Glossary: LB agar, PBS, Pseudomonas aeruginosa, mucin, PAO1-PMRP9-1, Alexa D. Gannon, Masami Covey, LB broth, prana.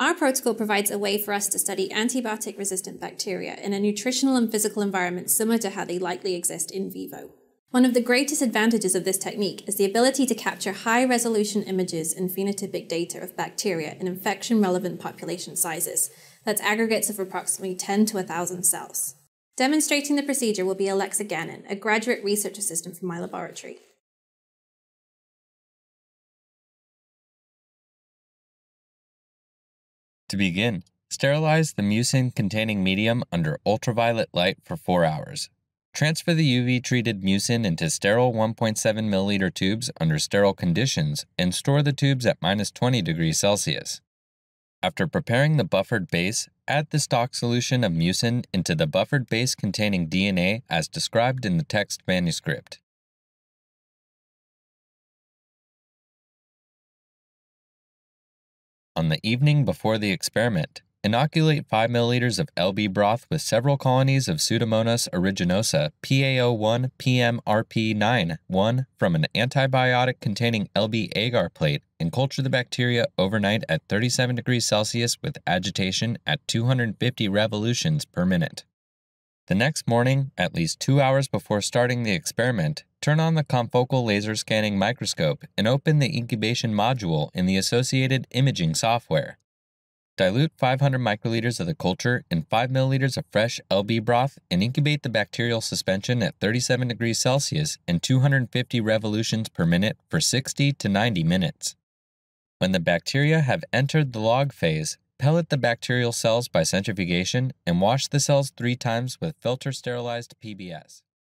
Our protocol provides a way for us to study antibiotic-resistant bacteria in a nutritional and physical environment similar to how they likely exist in vivo. One of the greatest advantages of this technique is the ability to capture high-resolution images and phenotypic data of bacteria in infection-relevant population sizes. That's aggregates of approximately 10 to 1,000 cells. Demonstrating the procedure will be Alexa Gannon, a graduate research assistant from my laboratory. To begin, sterilize the mucin-containing medium under ultraviolet light for 4 hours. Transfer the UV-treated mucin into sterile 1.7 milliliter tubes under sterile conditions and store the tubes at -20°C. After preparing the buffered base, add the stock solution of mucin into the buffered base containing DNA as described in the text manuscript. On the evening before the experiment, inoculate 5 milliliters of LB broth with several colonies of Pseudomonas aeruginosa PAO1-PMRP9-1 from an antibiotic-containing LB agar plate and culture the bacteria overnight at 37°C with agitation at 250 revolutions per minute. The next morning, at least 2 hours before starting the experiment, turn on the confocal laser scanning microscope and open the incubation module in the associated imaging software. Dilute 500 microliters of the culture in 5 milliliters of fresh LB broth and incubate the bacterial suspension at 37°C and 250 revolutions per minute for 60 to 90 minutes. When the bacteria have entered the log phase, pellet the bacterial cells by centrifugation and wash the cells 3 times with filter-sterilized PBS.